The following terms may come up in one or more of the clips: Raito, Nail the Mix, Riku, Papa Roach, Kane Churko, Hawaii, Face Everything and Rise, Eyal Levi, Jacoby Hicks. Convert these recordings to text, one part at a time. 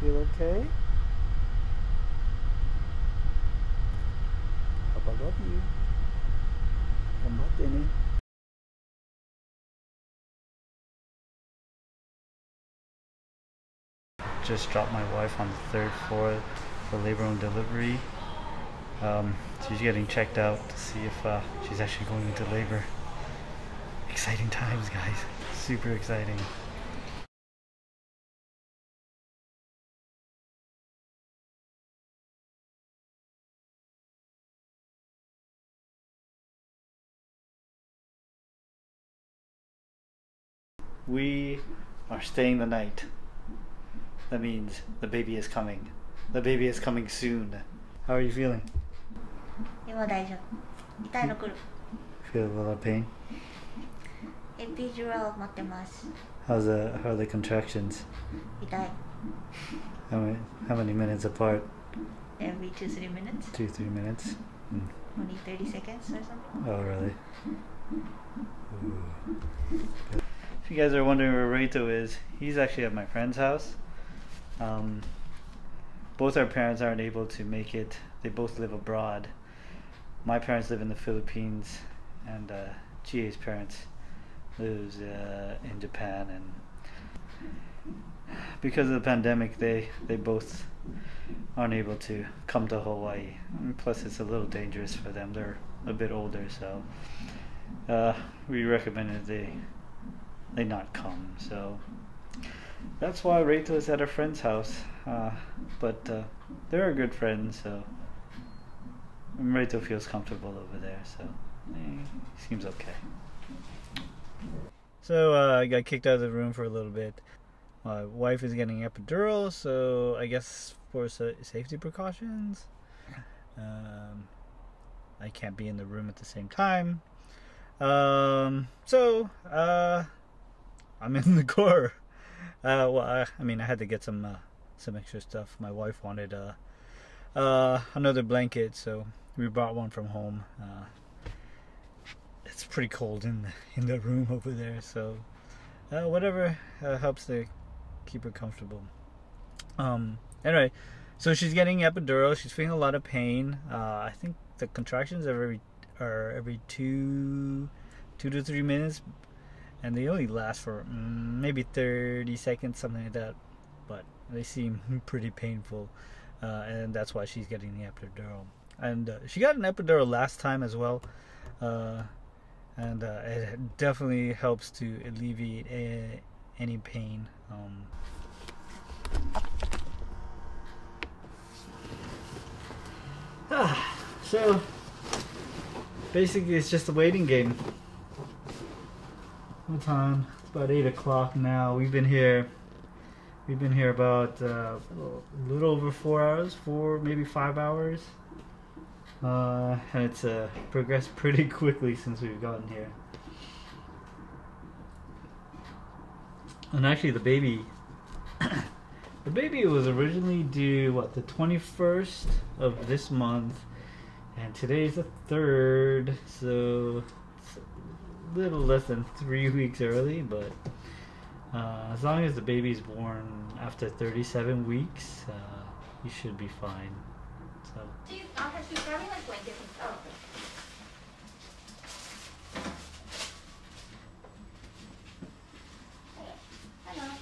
feel okay? Papa love you. Come up in it. Just dropped my wife on the third floor for labor and delivery. She's getting checked out to see if she's actually going into labor. Exciting times, guys. Super exciting. We are staying the night. That means the baby is coming. The baby is coming soon. How are you feeling? Feel a lot of pain? Epidural. How are the contractions? How many minutes apart? Every 2-3 minutes. 2-3 minutes? Mm. Only 30 seconds or something. Oh, really? Ooh. If you guys are wondering where Raito is, he's actually at my friend's house. Both our parents aren't able to make it. They both live abroad. My parents live in the Philippines, and Chi's parents lives in Japan. And because of the pandemic, they both aren't able to come to Hawaii. And plus, it's a little dangerous for them. They're a bit older, so we recommended they not come. So that's why Raito is at a friend's house, but they're a good friend, so Raito feels comfortable over there, so he seems okay. So I got kicked out of the room for a little bit. My wife is getting epidural, so I guess for safety precautions, I can't be in the room at the same time. So I'm in the car. I had to get some extra stuff. My wife wanted another blanket, so we brought one from home. It's pretty cold in the room over there, so whatever helps to keep her comfortable. Anyway, so she's getting epidural. She's feeling a lot of pain. I think the contractions are every 2 to 3 minutes. And they only last for maybe 30 seconds, something like that. But they seem pretty painful. And that's why she's getting the epidural. And she got an epidural last time as well. And it definitely helps to alleviate any pain. So basically it's just a waiting game. What time? It's about 8 o'clock now. We've been here about a little over 4 hours, maybe 5 hours, and it's progressed pretty quickly since we've gotten here. And actually, the baby, was originally due the 21st of this month, and today's the 3rd, so little less than 3 weeks early, but as long as the baby's born after 37 weeks, you should be fine. So she's having one different color. Hello.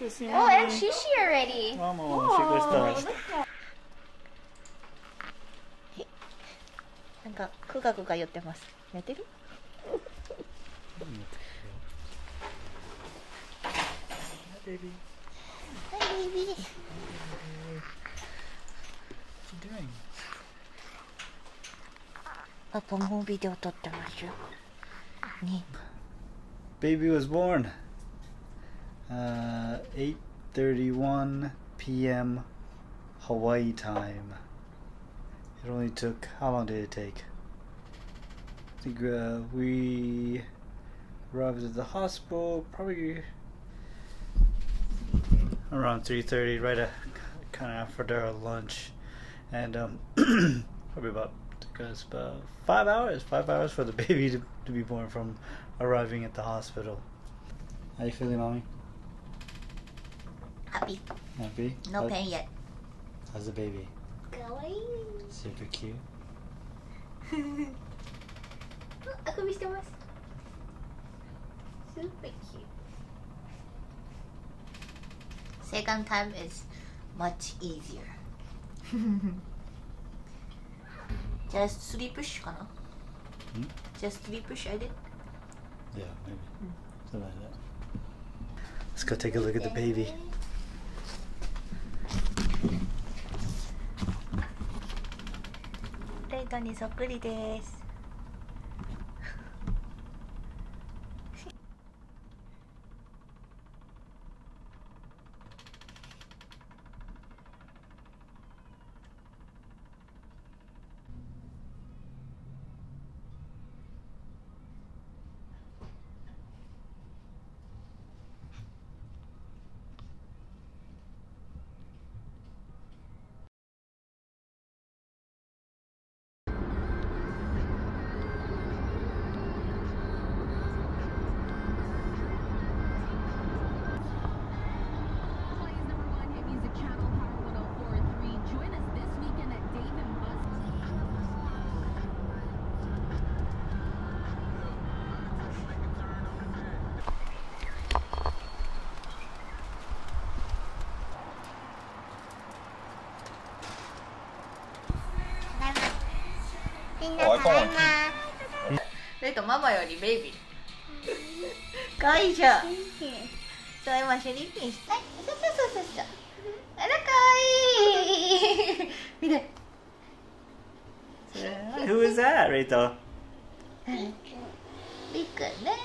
Oh, and shishi already. Oh, baby. Hi, baby. What you doing? Papa, I'm video taking video. Baby was born 8:31 p.m. Hawaii time. It only took, how long did it take? I think we arrived at the hospital probably around 3:30, right at kind of after our lunch, and probably about took us about 5 hours for the baby to be born from arriving at the hospital. How you feeling, mommy? Happy. Happy? No pain yet. How's the baby? Going. Super cute. Super cute. Second time is much easier. Just 3 push, kana? Hmm? Just 3 push I did? Yeah, maybe. Something like that. Let's go take a look at the baby. Raito ni sokkuri desu. Raito, mama yori baby. Kawaii ja. So ima shuriken shitai. So. Ara kawaii. Mire. Who is that, Raito? Riku ne.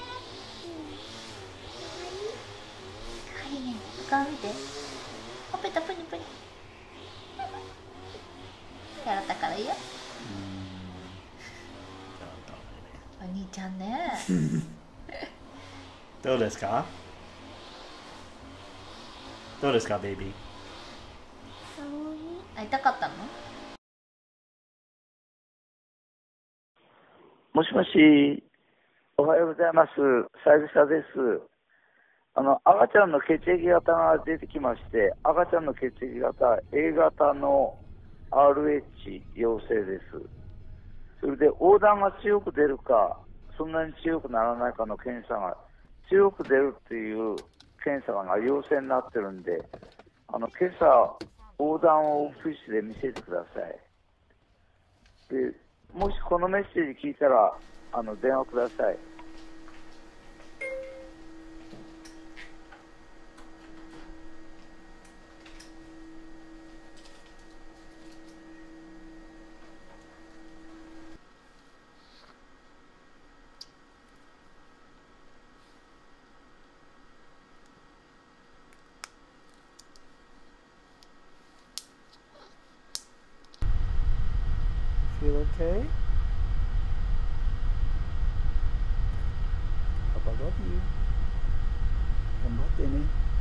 Kawaii ne. Kawaii mite. Opeta puni puni. Karata kara iyo.どうですか baby? 会いたかったの? もしもし、おはようございます。サイズ社です。赤ちゃんの血液型が出てきまして、赤ちゃんの血液型 A 型の RH 陽性です。それで横断が強く出るか、そんなに強くならないかの検査が、強く出るっていう検査が陽性になってるんで、今朝、横断をオフィスで見せてください。で、もしこのメッセージ聞いたら、電話ください。Okay. Papa love you. Come back, Denny.